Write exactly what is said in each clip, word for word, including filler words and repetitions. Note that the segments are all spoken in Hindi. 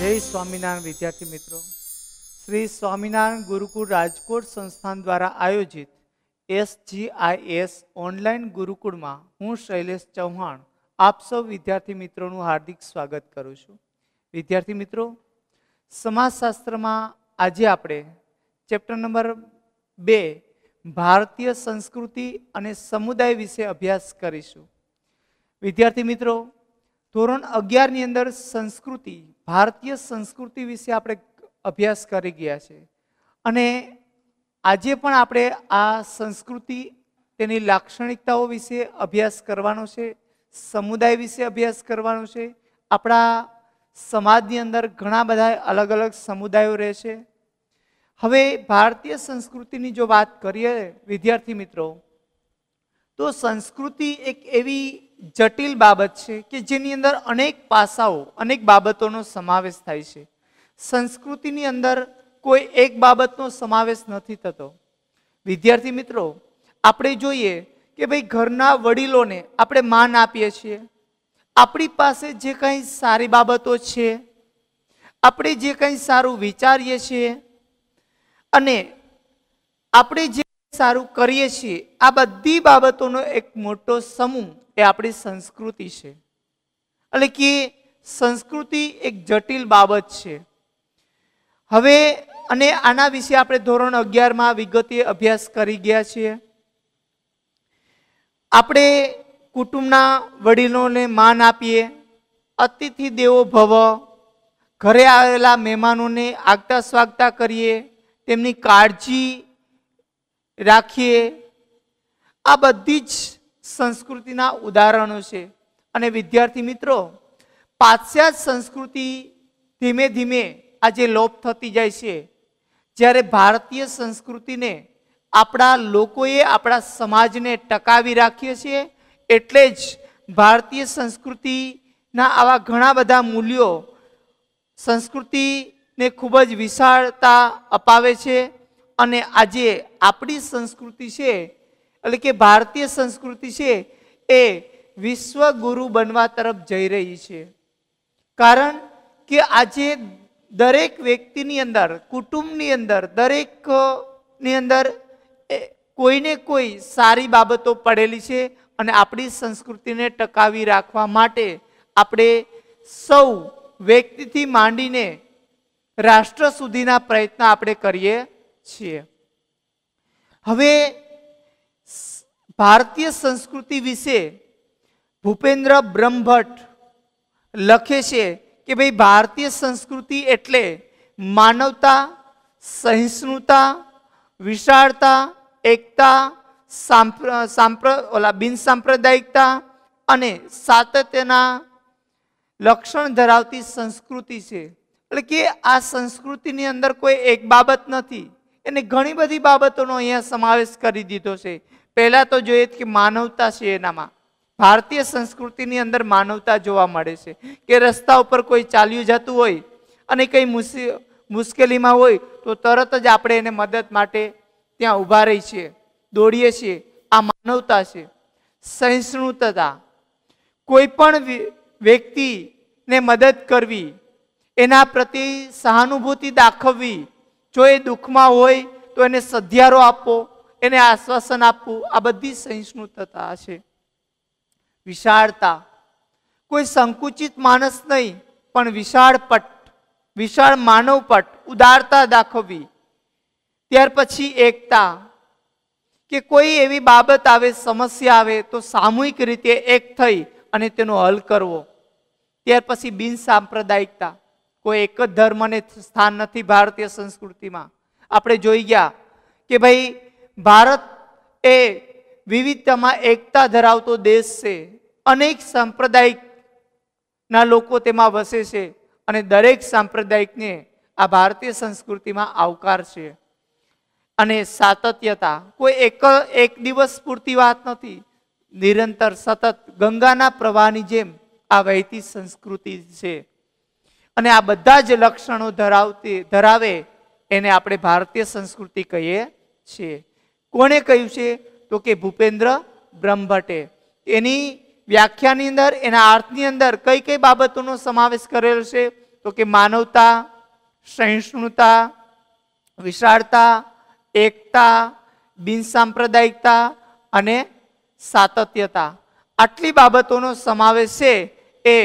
जय स्वामीनारायण विद्यार्थी मित्रों, श्री स्वामीनारायण गुरुकुल राजकोट संस्थान द्वारा आयोजित S G I S online गुरुकुल में हूँ शैलेश चौहान आप सब विद्यार्थी मित्रों हार्दिक स्वागत करूँ छूँ। विद्यार्थी मित्रों, समाजशास्त्र में आज आप चैप्टर नंबर बे भारतीय संस्कृति और समुदाय विषे अभ्यास करीशू। विद्यार्थी मित्रों, धोरण अगियार नी अंदर संस्कृति भारतीय संस्कृति विषे आपणे अभ्यास करी गया छे अने आजे पण आपणे आ संस्कृति तेनी लाक्षणिकताओ विषे अभ्यास करवानो छे, समुदाय विषे अभ्यास करवानो छे। आपणा समाजनी अंदर घणा बधा अलग अलग समुदायों रहे छे। हवे भारतीय संस्कृतिनी जो बात करीए विद्यार्थी मित्रों, तो संस्कृति एक एवी जटिल बाबत छे कि जेनी अंदर अनेक पासाओ अनेक बाबतों समावेश थाय छे। संस्कृतिनी अंदर कोई एक बाबतनो समावेश नथी थतो। विद्यार्थी मित्रों, आपणे जोईए कि भाई घरना वडीलोने आपणे मान आपीए छीए, आपणी पासे जे कंई सारी बाबतो छे, आपणे जे कंई सारू विचारीए छीए अने आपणे जे सारू करीए छीए, आ बधी बाबतोनो एक मोटो समूह आपड़ी संस्कृति है। એટલે કે संस्कृति एक जटिल बाबत है। हवे अने आना विषे आपणे धोरण अगियार मां विगते अभ्यास करी गया छे। आपणे कुटुंबना वडीलोने मान आपीए, अतिथि देवो भव, घरे आवेला मेहमानोने आगता स्वागता करीए, तेमनी काळजी राखीए, आ बधी ज संस्कृति ना उदाहरणों से। अने विद्यार्थी मित्रों, पाश्चात्य संस्कृति धीमे धीमे आज लोप थती जाय छे, ज्यारे भारतीय संस्कृति ने आपड़ा लोकोए आपड़ा समाज ने टकावी राखी छे। एटले ज भारतीय संस्कृति ना आवा घणा बधा मूल्यों संस्कृति ने खूब ज विशालता अपावे छे अने आजे आपणी संस्कृति छे એટલે કે ભારતીય સંસ્કૃતિ છે એ વિશ્વ ગુરુ બનવા તરફ જઈ રહી છે। કારણ કે આજે દરેક વ્યક્તિની અંદર, કુટુંબની અંદર, દરેકની અંદર કોઈને કોઈ સારી બાબતો પડેલી છે અને આપણી સંસ્કૃતિને ટકાવી રાખવા માટે આપણે સૌ વ્યક્તિથી માંડીને રાષ્ટ્ર સુધીના પ્રયત્ન આપણે કરીએ છીએ। હવે भारतीय संस्कृति विषे भूपेन्द्र ब्रह्मभट्ट लखे छे कि भाई भारतीय संस्कृति एटले मानवता, सहिष्णुता, विशालता, एकता, सांप्र सांप्र ओला बिन सांप्रदायिकता अने सातत्यना लक्षण धरावती संस्कृति छे। एटले के आ संस्कृतिनी अंदर कोई एक बाबत नथी, एने घणी बधी बाबतोनो अहींया समावेश करी दीधो छे। पहला तो जो कि मानवता है, एनामा भारतीय संस्कृति अंदर मानवता जोवा मळे छे कि रस्ता पर कोई चाल्यु जातुं होय अने कई मुश्केली में होय तो तरत ज आपणे एने मदद माटे त्यां उभा रहीए छीए, दौड़ीए छीए, आ मानवता है। सहिष्णुता, कोईपण व्यक्ति ने मदद करवी, एना प्रति सहानुभूति दाखववी, जो ए दुख में होय तो एने सधियारो आपवो, एने आश्वासन आपवू, आ बधी सहिष्णुता छे। विशालता, कोई संकुचित मानस नहीं पण विशाल पट विशाल मानवपट, उदारता दाखवी। त्यार पछी एकता के कोई एवी बाबत आवे, समस्या आवे तो सामूहिक रीते एक थई अने तेनो हल करवो। त्यार पछी बिन सांप्रदायिकता, कोई एक ज धर्मने स्थान नथी भारतीय संस्कृतिमां। आपणे जोई गया के भाई भारत ए विविधता में एकता धरावतो देश से, अनेक सांप्रदायिक ना लोको तेमा वसे से अने दरेक सांप्रदायिक ने आ भारतीय संस्कृति में आवकार छे। अने सातत्यता, कोई एक एक दिवस पूरती वात नथी, निरंतर सतत गंगाना प्रवाहनी जेम आ वहेती संस्कृति छे अने आ बधा ज लक्षणों धरावती धरावे एने आपणे भारतीय संस्कृति कहीए छे। कोणे कह्युं छे तो कि भूपेन्द्र ब्रह्मभट्टे। एनी व्याख्यानी अंदर, एना अर्थनी अंदर कई कई बाबतोनो समावेश करेलो छे तो कि मानवता, सहिष्णुता, विशालता, एकता, बिन सांप्रदायिकता अने सातत्यता आटली बाबतोनो समावेश छे। ए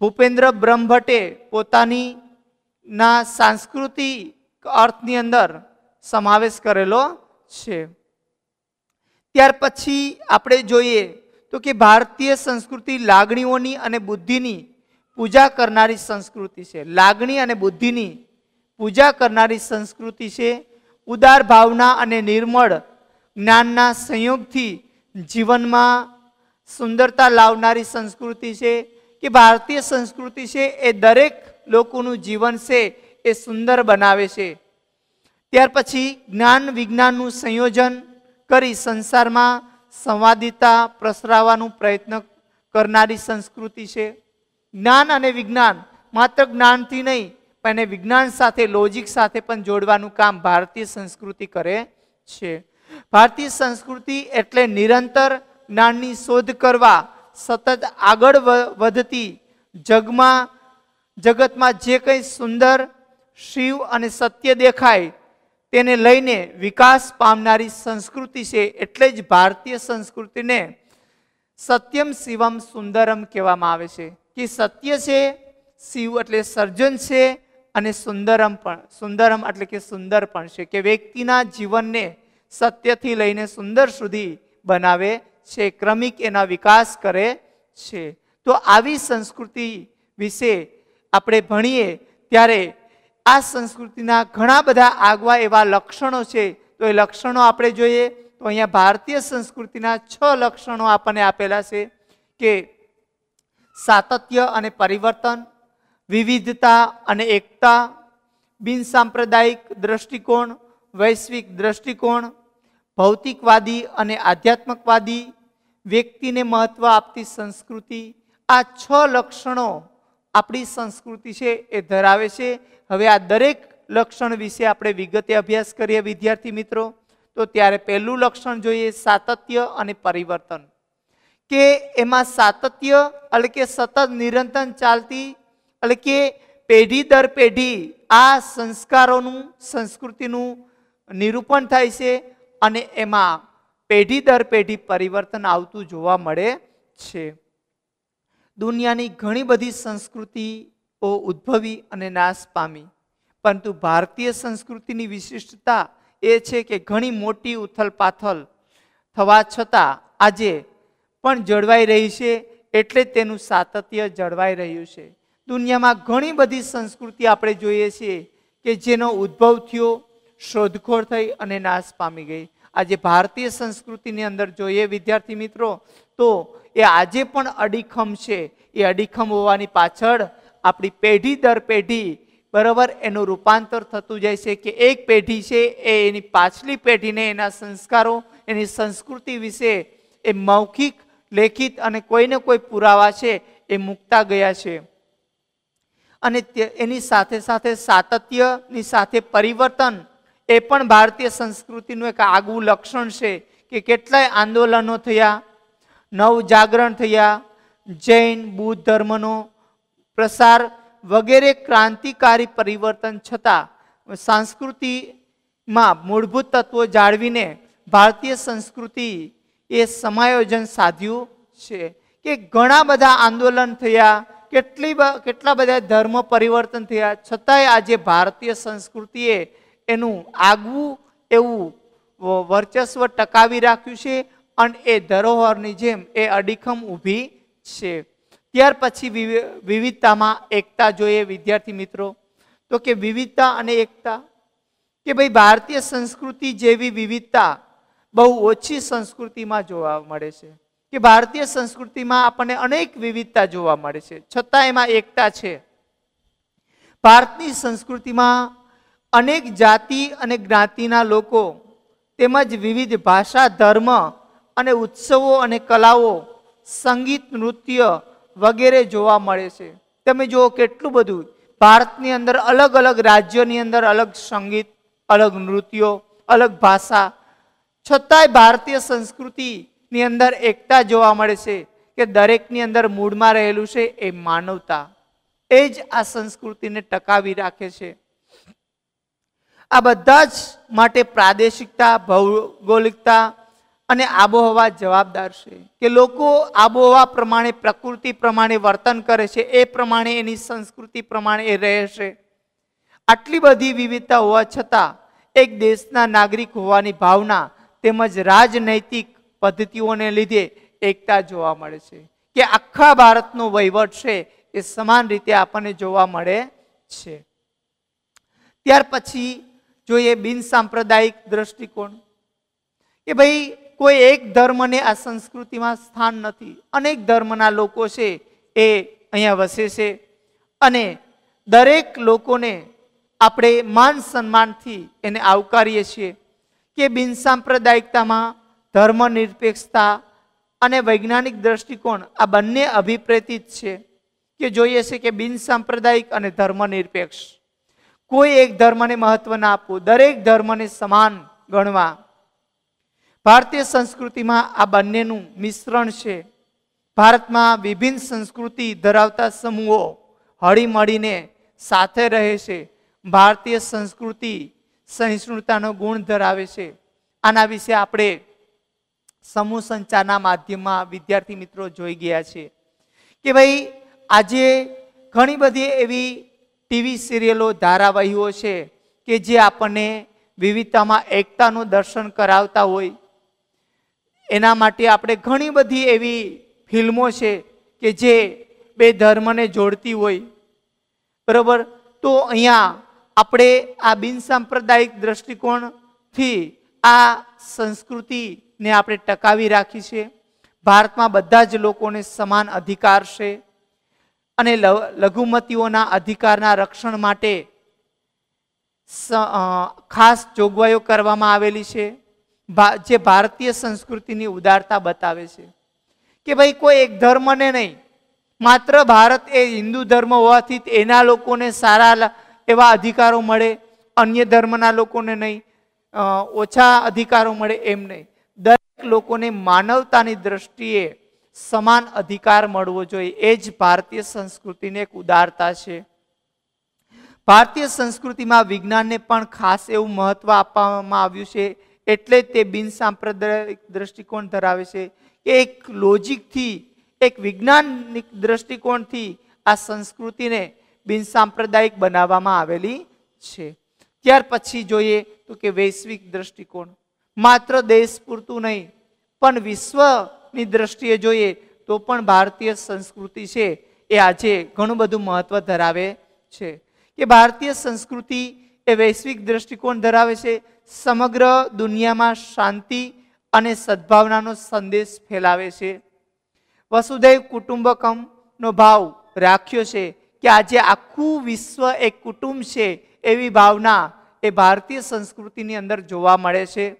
भूपेन्द्र ब्रह्मभट्टे पोतानी ना सांस्कृतिक अर्थनी अंदर समावेश करेलो छे। त्यार पछी आपणे जोईए तो कि भारतीय संस्कृति लागणीओनी अने बुद्धिनी पूजा करनारी संस्कृति छे। लागणी अने बुद्धिनी पूजा करनारी संस्कृति छे। उदार भावना अने निर्मळ ज्ञानना संयोगथी जीवनमां सुंदरता लावनारी संस्कृति छे। कि भारतीय संस्कृति छे ए दरेक लोकोनुं जीवन छे ए सुंदर बनावे छे। त्यार पछी ज्ञान विज्ञाननुं संयोजन करी संसारमां संवादिता प्रसरावानुं प्रयत्न करनारी संस्कृति छे। ज्ञान अने विज्ञान मात्र ज्ञानथी नहीं पण विज्ञान साथे लॉजिक साथे पण जोड़वानुं काम भारतीय संस्कृति करे छे। भारतीय संस्कृति एटले निरंतर ज्ञाननी शोध करवा सतत आगळ वधती जगमां जगतमां जे कंई सुंदर शिव अने सत्य देखाय तेने लईने विकास पामनारी संस्कृति छे। एटले ज भारतीय संस्कृतिने सत्यम शिवम सुंदरम कहेवामां आवे छे। कि सत्य छे, शिव एटले सर्जन छे अने सुंदरम पण सुंदरम एटले के सुंदर पण छे। के व्यक्तिना जीवनने सत्यथी लईने सुंदर सुधी बनावे छे, क्रमिक एना विकास करे छे। तो आवी संस्कृति विषे आपणे भणीए त्यारे आ संस्कृतिना घणा बधा आगवा एवा लक्षणों छे। तो ए लक्षणों आपणे जोईए तो अहींया भारतीय संस्कृतिना छ लक्षणों आपणे आपेला छे। के सातत्य अने परिवर्तन, विविधता अने एकता, बिन सांप्रदायिक दृष्टिकोण, वैश्विक दृष्टिकोण, भौतिकवादी अने आध्यात्मिकवादी, व्यक्तिने महत्व आपती संस्कृति, आ छ लक्षणों आपणी संस्कृति छे ए धरावे छे। हवे आ दरेक लक्षण विषे आपणे विगते अभ्यास करीए विद्यार्थी मित्रों। तो त्यारे पहेलुं लक्षण जोईए सातत्य अने परिवर्तन। के एमां सातत्य अटले के सतत निरंतर चालती अटले के पेढ़ी दर पेढ़ी आ संस्कारोनुं संस्कृतिनुं निरूपण थाय छे अने एमां पेढ़ी दर पेढ़ी परिवर्तन आवतुं जोवा मळे छे। दुनियानी घणी बधी संस्कृतिओ उद्भवी अने नाश पामी, परंतु भारतीय संस्कृतिनी विशिष्टता ए छे के घणी मोटी उथलपाथल थवा छतां आजे पण जळवाई रही छे। एटले तेनुं सातत्य जळवाई रह्युं छे। दुनियामां घणी बधी संस्कृति आपणे जोईए छीए के जेनो उद्भव थयो, शोधखोळ थई अने नाश पामी गई। आजे भारतीय संस्कृतिनी अंदर जोईए विद्यार्थी मित्रों तो ए आजे पण अडीखम छे। ए अडीखम होवानी पाछळ आपणी पेढ़ी दर पेढ़ी बराबर एनुं रूपांतर थतुं जाय छे। के एक पेढ़ी छे ए एनी पाछली पेढ़ीने एना संस्कारों एनी संस्कृति विषे ए मौखिक लेखित अने कोई ने कोई पुरावा छे ए मुकता गया छे। अने एनी साथे साथे सातत्यनी साथे परिवर्तन ए पण भारतीय संस्कृतिनुं एक आगवुं लक्षण छे। के केटलाय आंदोलनो थया, नव जागरण थया, जैन बौद्ध धर्मनो प्रसार वगैरे क्रांतिकारी परिवर्तन छतां संस्कृतिमां मूलभूत तत्वो जाळवीने भारतीय संस्कृति ए समायोजन साध्युं छे। के घणा बधा आंदोलन थया, केटली केटला बधा धर्म परिवर्तन थया, छतांय आजे भारतीय संस्कृतिए एनुं आगवुं एवुं वर्चस्व टकावी राख्युं छे अने ए धरोहरनी जेम ए अडीखम ऊभी छे। त्यार पछी विविधतामां एकता जोईए विद्यार्थी मित्रों तो के विविधता अने एकता के भाई भारतीय संस्कृति जेवी विविधता बहु ओछी संस्कृति में जोवा मळे छे। कि भारतीय संस्कृति में आपने अनेक विविधता जोवा मळे छे छतां एमां एकता छे। भारतीय संस्कृति में अनेक जाति अने ज्ञातिना लोको तेमज विविध भाषा, धर्म अने उत्सवों अने कलाओं, संगीत, नृत्य वगैरह जोवा मळे छे। तमे जो केटलुं बधुं भारतनी अंदर अलग अलग राज्योनी अंदर अलग संगीत, अलग नृत्यो, अलग भाषा, छतांय भारतीय संस्कृतिनी अंदर एकता जोवा मळे छे। के दरेकनी अंदर मूळमां रहेलुं छे ए मानवता। एज आ संस्कृति ने टकावी राखे छे। आ बधा ज माटे प्रादेशिकता, भौगोलिकता अने आबोहवा जवाबदार छे के लोको आबोहवा प्रमाणे, प्रकृति प्रमाणे वर्तन करे छे, ए प्रमाणे एनी संस्कृति प्रमाणे ए रहे छे। आटली बधी विविधता होवा छतां एक देशना नागरिक होवानी भावना तेमज राजनैतिक पद्धतिओने लीधे एकता जोवा मळे छे के आखा भारतनो वहीवट छे ए समान रीते आपणे जोवा मळे छे। त्यार पछी जोईए बिन सांप्रदायिक दृष्टिकोण के भाई कोई एक धर्म ने आ संस्कृति में स्थान नहीं, अनेक धर्मना लोको छे ए अहींया वसे छे अने दरेक लोकोने आपणे मान सन्मानथी एने आवकारीए छीए के बिन सांप्रदायिकता में धर्मनिरपेक्षता अने वैज्ञानिक दृष्टिकोण आ बंने अभिप्रेतित छे के जोईए छे के बिन सांप्रदायिक अने धर्मनिरपेक्ष, कोई एक धर्म ने महत्व न आपवू, दरेक धर्म ने समान गणवा। भारतीय संस्कृति में आ बन्नेनुं मिश्रण छे। भारत में विभिन्न संस्कृति धरावता समूहों हळी मळीने साथे रहे छे। भारतीय संस्कृति सहिष्णुतानो गुण धरावे छे। आना विषे आपणे समूह संचारना माध्यममां विद्यार्थी मित्रों जोई गया छे के भाई आजे घणी बधी एवी टीवी सीरियलो, धारावाहिको छे के जे आपणे विविधता में एकता दर्शन करावता होय। एना माटे आपणे घणी बधी एवी फिल्मों छे के जे बे धर्म ने जोड़ती होय, बराबर। तो अहींया आपणे आ बिन सांप्रदायिक दृष्टिकोण थी आ संस्कृति ने आपणे टकावी राखी छे। भारत में बधा ज लोकोने समान अधिकार छे अने लघुमतीओना अधिकारना रक्षण माटे खास जोगवाईओ करवामां आवेली छे जे भारतीय संस्कृतिनी उदारता बतावे छे के भाई कोई एक धर्म ने नहीं, मात्र भारत ए हिंदू धर्म होवाथी एना लोकोने सारा एवा अधिकारों मळे, अन्य धर्मना लोकोने नहीं ओछा अधिकारों मळे एम नहीं। दरेक लोकोने मानवतानी दृष्टिए समान अधिकार मळवो जोईए ए ज भारतीय संस्कृति ने एक उदारता है। भारतीय संस्कृति में विज्ञान ने पण खास एवं महत्व आपवामां आव्युं छे एटले ते बिन सांप्रदायिक दृष्टिकोण धरावे छे के एक लॉजिक थी, एक वैज्ञानिक दृष्टिकोण थी आ संस्कृति ने बिन सांप्रदायिक बनाववामां आवेली छे। त्यार पछी जोईए तो के वैश्विक दृष्टिकोण, मात्र देश पूरतुं नहीं पण विश्व दृष्टिए जोईए तो पण भारतीय संस्कृति छे ए आजे घणुं बधुं महत्व धरावे छे के भारतीय संस्कृति ए वैश्विक दृष्टिकोण धरावे छे। समग्र दुनिया में शांति अने सद्भावनानो संदेश फैलावे छे। वसुदेव कुटुंबकम नो भाव राख्यो छे के आजे आखुं विश्व एक कुटुंब छे एवी भावना ए भारतीय संस्कृतिनी अंदर जोवा मळे छे।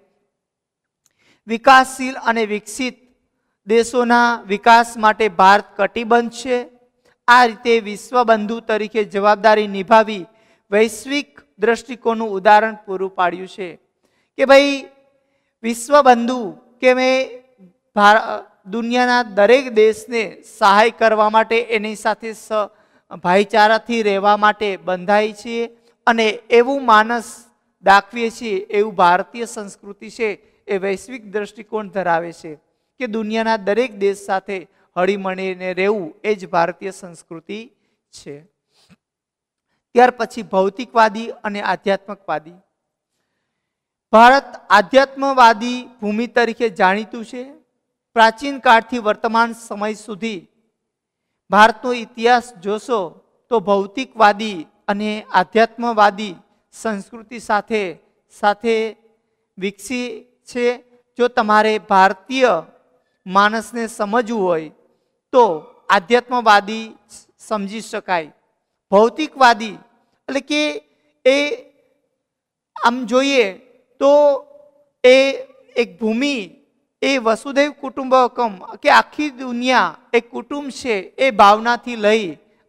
विकासशील अने विकसित देशोना विकास माटे भारत कटिबद्ध छे। आ रीते विश्वबंधु तरीके जवाबदारी निभावी वैश्विक दृष्टिकोणनुं उदाहरण पूरुं पाड्युं छे के भाई विश्वबंधु के में दुनियाना दरेक देशने सहाय करवा माटे एनी साथे भाईचाराथी रहेवा माटे बंधाई छे अने एवुं मानस दाखवीए छीए एवुं भारतीय संस्कृति छे ए वैश्विक दृष्टिकोण धरावे छे के दुनियाना दरेक देश साथे हळीमळीने रहेवुं ए ज भारतीय संस्कृति छे। त्यार पछी भौतिकवादी अने आध्यात्मिकवादी। भारत आध्यात्मवादी भूमि तरीके जाणीतुं छे। प्राचीन काळथी वर्तमान समय सुधी भारतनो इतिहास जोशो तो भौतिकवादी अने आध्यात्मवादी संस्कृति साथे साथे विकसी छे। जो तमारे भारतीय मानस ने समझवू होय तो आध्यात्मवादी समझी शकाय। भौतिकवादी એટલે કે એ આમ જોઈએ तो ए एक भूमि ए वसुधैव कुटुंबकम के आखी दुनिया एक कुटुंब છે એ ભાવનાથી લઈ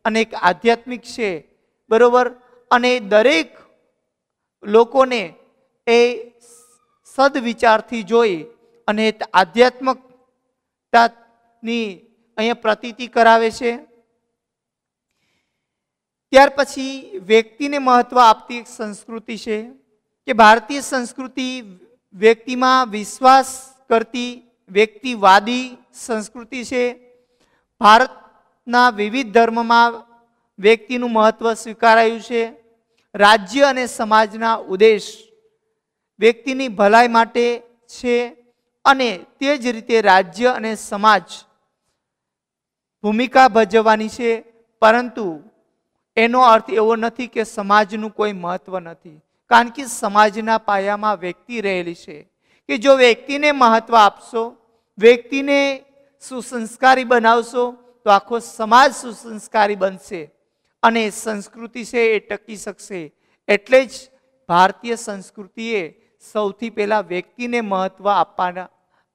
અને એક આધ્યાત્મિક છે, બરોબર। અને દરેક લોકોને એ सद्विचारथी जोई अने आध्यात्मिकतानी अहीं प्रतीति करावे छे। ત્યાર પછી વ્યક્તિને મહત્વ આપતી એક સંસ્કૃતિ છે કે ભારતીય સંસ્કૃતિ વ્યક્તિમાં વિશ્વાસ કરતી વ્યક્તિવાદી સંસ્કૃતિ છે। ભારતના વિવિધ ધર્મમાં વ્યક્તિનું મહત્વ સ્વીકારાયું છે। રાજ્ય અને સમાજના ઉદ્દેશ વ્યક્તિની ભલાઈ માટે છે અને તે જ રીતે રાજ્ય અને સમાજ ભૂમિકા ભજવવાની છે, પરંતુ એનો अर्थ एवो नहीं कि समाजनु कोई महत्व नहीं, कारण कि समाजना पायामां व्यक्ति रहेली छे कि जो व्यक्ति ने महत्व आपशो, व्यक्ति ने सुसंस्कारी बनावशो तो आखो समाज सुसंस्कारी बनशे अने संस्कृति छे ए टकी शकशे। एटले ज भारतीय संस्कृतिए सौथी पहेला व्यक्ति ने महत्व आपवाना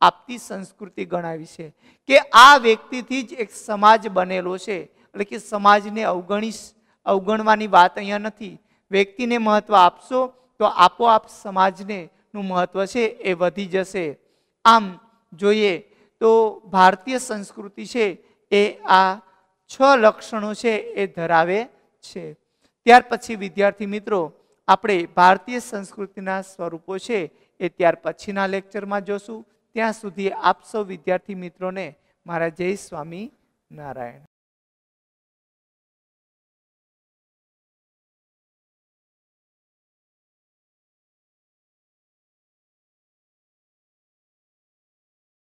आपती संस्कृति गणावी छे कि आ व्यक्तिथी ज एक समाज बनेलो छे। एटले कि समाजने अवगणी अवगणवानी बात अहींया नथी, व्यक्ति ने महत्व आपशो तो आपोआप समाजने नुं महत्व छे ए वधी जशे। आम जोईए तो भारतीय संस्कृति छे ए आ छ लक्षणों छे ए धरावे छे। त्यार पछी विद्यार्थी मित्रों आपणे भारतीय संस्कृतिना स्वरूपो छे ए त्यार पछीना लेक्चरमां जोशुं। त्यां सुधी आप सौ विद्यार्थी मित्रों ने मारा जय स्वामी नारायण।